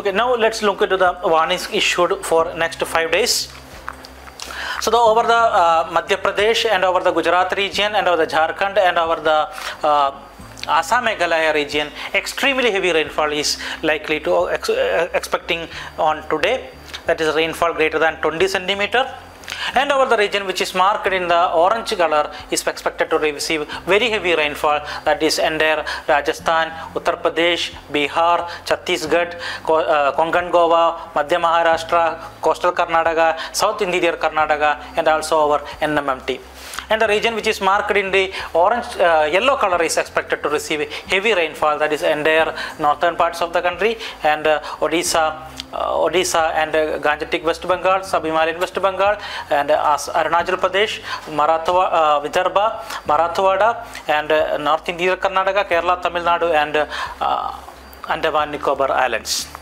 Okay, now let's look into the warnings issued for next 5 days. So over the Madhya Pradesh and over the Gujarat region and over the Jharkhand and over the Assam Meghalaya region, extremely heavy rainfall is likely to expecting on today. That is rainfall greater than 20 centimeter. And over the region which is marked in the orange color is expected to receive very heavy rainfall, that is entire Rajasthan, Uttar Pradesh, Bihar, Chhattisgarh, Konkan Goa, Madhya Maharashtra, coastal Karnataka, south interior Karnataka, and also over NMMT. And the region which is marked in the orange yellow color is expected to receive heavy rainfall, that is entire northern parts of the country and Odisha and Gangetic West Bengal, Sub Himalayan West Bengal, and Arunachal Pradesh, Vidarbha, Marathwada, and north interior Karnataka, Kerala, Tamil Nadu, and Andaman Nicobar Islands.